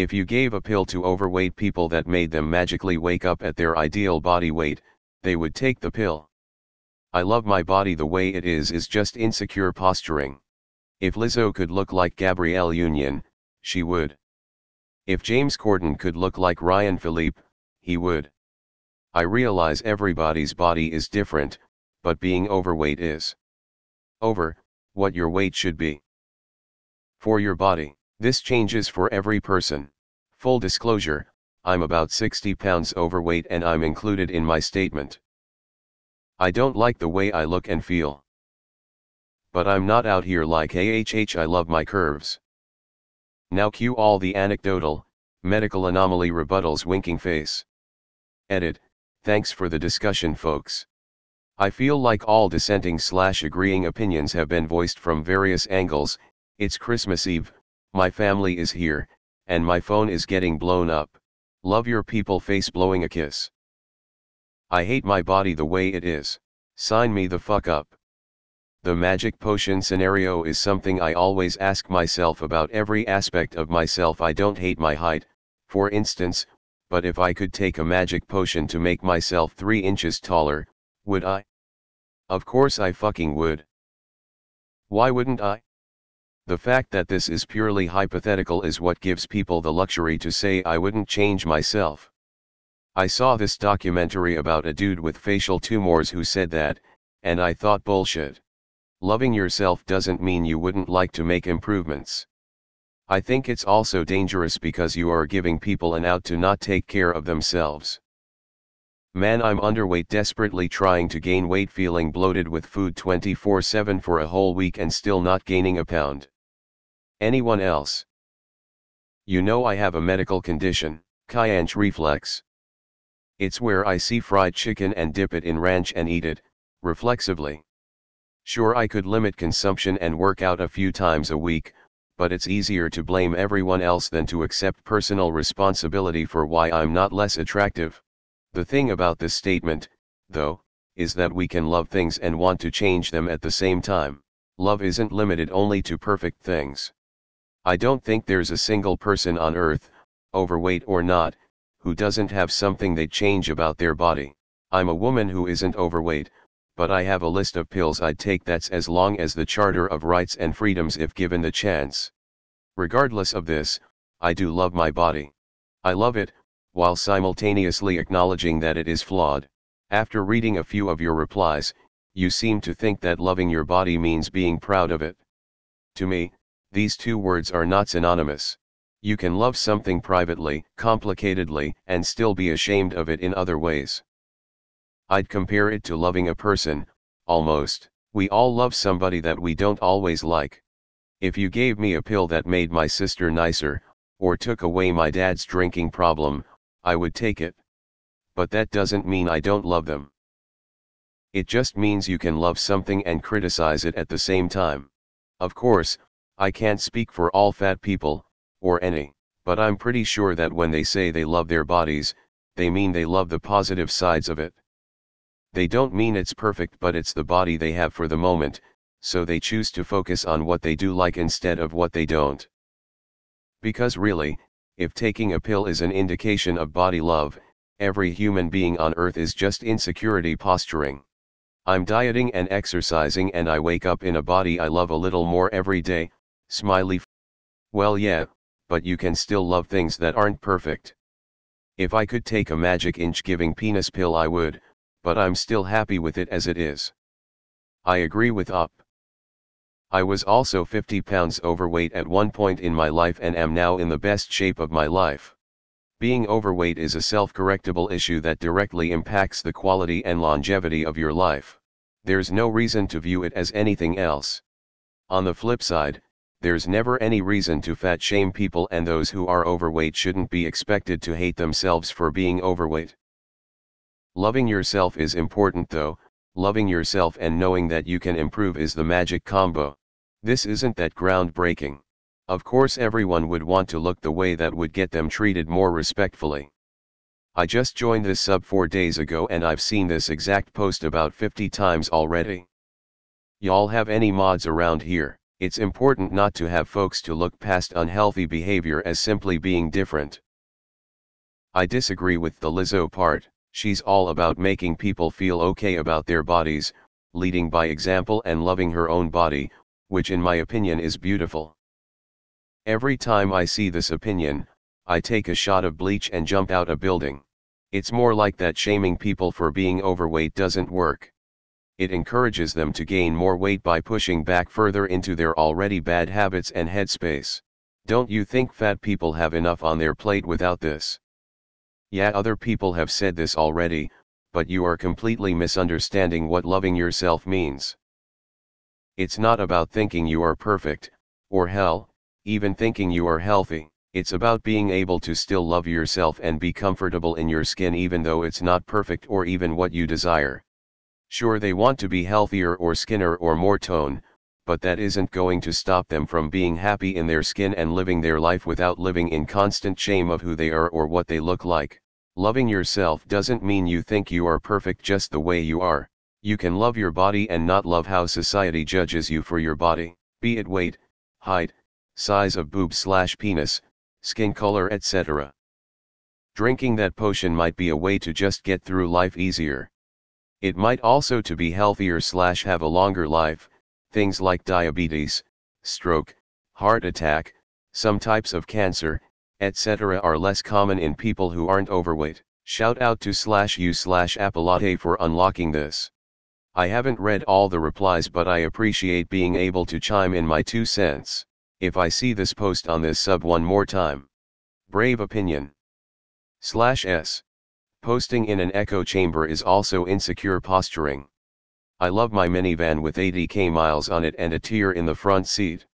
If you gave a pill to overweight people that made them magically wake up at their ideal body weight, they would take the pill. I love my body the way it is just insecure posturing. If Lizzo could look like Gabrielle Union, she would. If James Corden could look like Ryan Philippe, he would. I realize everybody's body is different, but being overweight is over what your weight should be for your body. This changes for every person. Full disclosure, I'm about 60 pounds overweight and I'm included in my statement. I don't like the way I look and feel. But I'm not out here like AHH. I love my curves. Now cue all the anecdotal, medical anomaly rebuttals winking face. Edit. Thanks for the discussion, folks. I feel like all dissenting/agreeing opinions have been voiced from various angles. It's Christmas Eve, my family is here, and my phone is getting blown up. Love your people face blowing a kiss. I hate my body the way it is. Sign me the fuck up. The magic potion scenario is something I always ask myself about every aspect of myself. I don't hate my height, for instance, but if I could take a magic potion to make myself 3 inches taller, would I? Of course I fucking would. Why wouldn't I? The fact that this is purely hypothetical is what gives people the luxury to say I wouldn't change myself. I saw this documentary about a dude with facial tumors who said that, and I thought bullshit. Loving yourself doesn't mean you wouldn't like to make improvements. I think it's also dangerous because you are giving people an out to not take care of themselves. Man, I'm underweight, desperately trying to gain weight, feeling bloated with food 24/7 for a whole week and still not gaining a pound. Anyone else? You know I have a medical condition, Cayenne reflex. It's where I see fried chicken and dip it in ranch and eat it, reflexively. Sure, I could limit consumption and work out a few times a week, but it's easier to blame everyone else than to accept personal responsibility for why I'm not less attractive. The thing about this statement, though, is that we can love things and want to change them at the same time. Love isn't limited only to perfect things. I don't think there's a single person on earth, overweight or not, who doesn't have something they change about their body. I'm a woman who isn't overweight, but I have a list of pills I'd take that's as long as the Charter of Rights and Freedoms if given the chance. Regardless of this, I do love my body. I love it, while simultaneously acknowledging that it is flawed. After reading a few of your replies, you seem to think that loving your body means being proud of it. To me, these two words are not synonymous. You can love something privately, complicatedly, and still be ashamed of it in other ways. I'd compare it to loving a person, almost. We all love somebody that we don't always like. If you gave me a pill that made my sister nicer, or took away my dad's drinking problem, I would take it. But that doesn't mean I don't love them. It just means you can love something and criticize it at the same time. Of course, I can't speak for all fat people, or any, but I'm pretty sure that when they say they love their bodies, they mean they love the positive sides of it. They don't mean it's perfect, but it's the body they have for the moment, so they choose to focus on what they do like instead of what they don't. Because really, if taking a pill is an indication of body love, every human being on earth is just insecurity posturing. I'm dieting and exercising and I wake up in a body I love a little more every day, smiley. Well, yeah, but you can still love things that aren't perfect. If I could take a magic inch giving penis pill I would, but I'm still happy with it as it is. I agree with up. I was also 50 pounds overweight at one point in my life and am now in the best shape of my life. Being overweight is a self-correctable issue that directly impacts the quality and longevity of your life. There's no reason to view it as anything else. On the flip side, there's never any reason to fat shame people, and those who are overweight shouldn't be expected to hate themselves for being overweight. Loving yourself is important though. Loving yourself and knowing that you can improve is the magic combo. This isn't that groundbreaking. Of course everyone would want to look the way that would get them treated more respectfully. I just joined this sub 4 days ago and I've seen this exact post about 50 times already. Y'all have any mods around here? It's important not to have folks to look past unhealthy behavior as simply being different. I disagree with the Lizzo part. She's all about making people feel okay about their bodies, leading by example and loving her own body, which in my opinion is beautiful. Every time I see this opinion, I take a shot of bleach and jump out a building. It's more like that shaming people for being overweight doesn't work. It encourages them to gain more weight by pushing back further into their already bad habits and headspace. Don't you think fat people have enough on their plate without this? Yeah, other people have said this already, but you are completely misunderstanding what loving yourself means. It's not about thinking you are perfect, or hell, even thinking you are healthy. It's about being able to still love yourself and be comfortable in your skin even though it's not perfect or even what you desire. Sure, they want to be healthier or skinner or more tone, but that isn't going to stop them from being happy in their skin and living their life without living in constant shame of who they are or what they look like. Loving yourself doesn't mean you think you are perfect just the way you are. You can love your body and not love how society judges you for your body, be it weight, height, size of boob/penis, skin color, etc. Drinking that potion might be a way to just get through life easier. It might also to be healthier/have a longer life. Things like diabetes, stroke, heart attack, some types of cancer, etc. are less common in people who aren't overweight. Shout out to /you/Apolate for unlocking this. I haven't read all the replies, but I appreciate being able to chime in my 2 cents. If I see this post on this sub one more time. Brave opinion. /s. Posting in an echo chamber is also insecure posturing. I love my minivan with 80k miles on it and a tear in the front seat.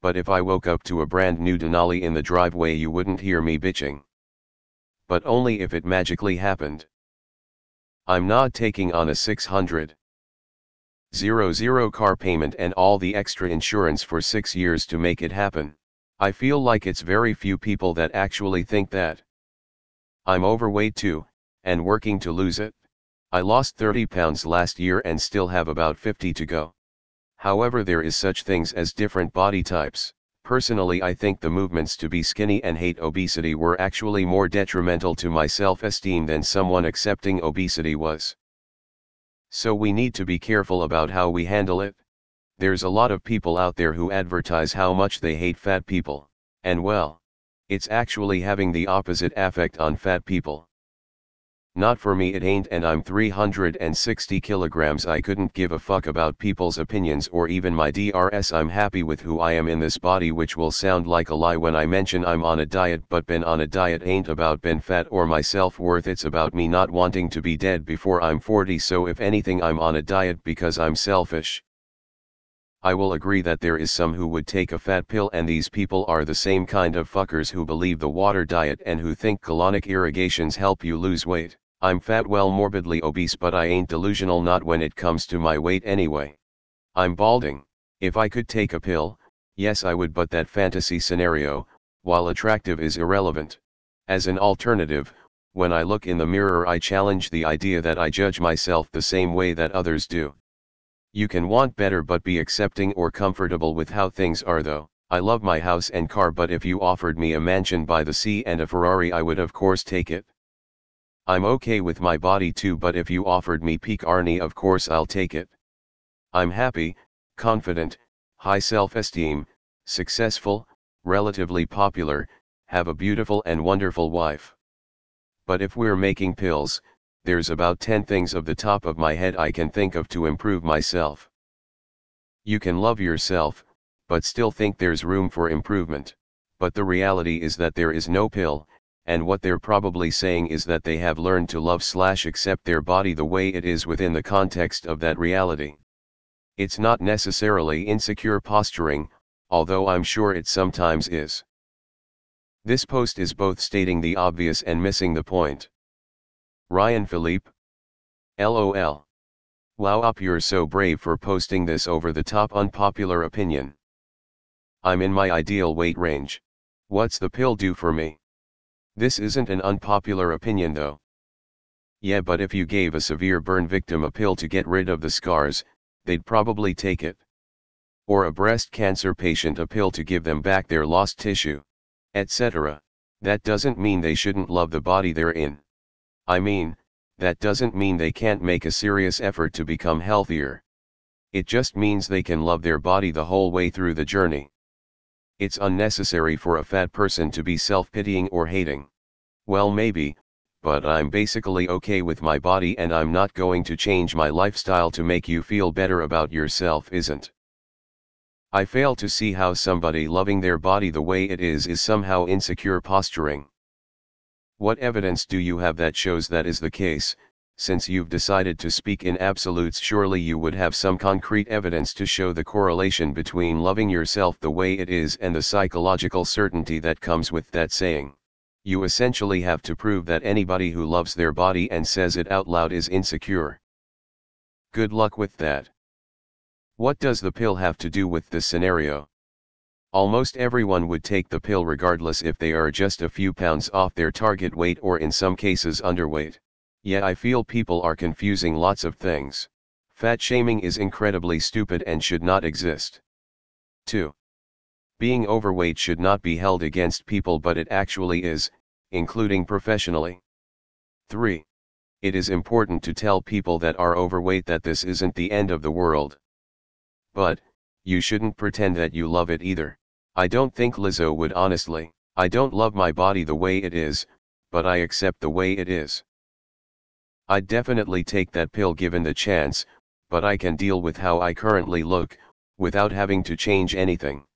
But if I woke up to a brand new Denali in the driveway, you wouldn't hear me bitching. But only if it magically happened. I'm not taking on a $600,000 car payment and all the extra insurance for 6 years to make it happen. I feel like it's very few people that actually think that. I'm overweight too, and working to lose it. I lost 30 pounds last year and still have about 50 to go. However, there is such things as different body types. Personally, I think the movements to be skinny and hate obesity were actually more detrimental to my self-esteem than someone accepting obesity was. So we need to be careful about how we handle it. There's a lot of people out there who advertise how much they hate fat people, and well, it's actually having the opposite effect on fat people. Not for me, it ain't, and I'm 360 kilograms. I couldn't give a fuck about people's opinions or even my DRS. I'm happy with who I am in this body, which will sound like a lie when I mention I'm on a diet, but been on a diet ain't about been fat or my self-worth. It's about me not wanting to be dead before I'm 40, so if anything I'm on a diet because I'm selfish. I will agree that there is some who would take a fat pill, and these people are the same kind of fuckers who believe the water diet and who think colonic irrigations help you lose weight. I'm fat, well, morbidly obese, but I ain't delusional, not when it comes to my weight anyway. I'm balding. If I could take a pill, yes I would, but that fantasy scenario, while attractive, is irrelevant. As an alternative, when I look in the mirror I challenge the idea that I judge myself the same way that others do. You can want better but be accepting or comfortable with how things are though. I love my house and car, but if you offered me a mansion by the sea and a Ferrari I would of course take it. I'm okay with my body too, but if you offered me peak Arnie of course I'll take it. I'm happy, confident, high self-esteem, successful, relatively popular, have a beautiful and wonderful wife. But if we're making pills, there's about 10 things off the top of my head I can think of to improve myself. You can love yourself, but still think there's room for improvement. But the reality is that there is no pill, and what they're probably saying is that they have learned to love/accept their body the way it is within the context of that reality. It's not necessarily insecure posturing, although I'm sure it sometimes is. This post is both stating the obvious and missing the point. Ryan Philippe. LOL. Wow up, you're so brave for posting this over the top unpopular opinion. I'm in my ideal weight range. What's the pill do for me? This isn't an unpopular opinion though. Yeah, but if you gave a severe burn victim a pill to get rid of the scars, they'd probably take it. or a breast cancer patient a pill to give them back their lost tissue, etc., that doesn't mean they shouldn't love the body they're in. I mean, that doesn't mean they can't make a serious effort to become healthier. It just means they can love their body the whole way through the journey. It's unnecessary for a fat person to be self-pitying or hating. Well, maybe, but I'm basically okay with my body, and I'm not going to change my lifestyle to make you feel better about yourself isn't. I fail to see how somebody loving their body the way it is somehow insecure posturing. What evidence do you have that shows that is the case? Since you've decided to speak in absolutes, surely you would have some concrete evidence to show the correlation between loving yourself the way it is and the psychological certainty that comes with that saying. You essentially have to prove that anybody who loves their body and says it out loud is insecure. Good luck with that. What does the pill have to do with this scenario? Almost everyone would take the pill regardless if they are just a few pounds off their target weight or in some cases underweight. Yet I feel people are confusing lots of things. Fat shaming is incredibly stupid and should not exist. 2. Being overweight should not be held against people, but it actually is, including professionally. 3. It is important to tell people that are overweight that this isn't the end of the world. But you shouldn't pretend that you love it either. I don't think Lizzo would honestly. I don't love my body the way it is, but I accept the way it is. I'd definitely take that pill given the chance, but I can deal with how I currently look, without having to change anything.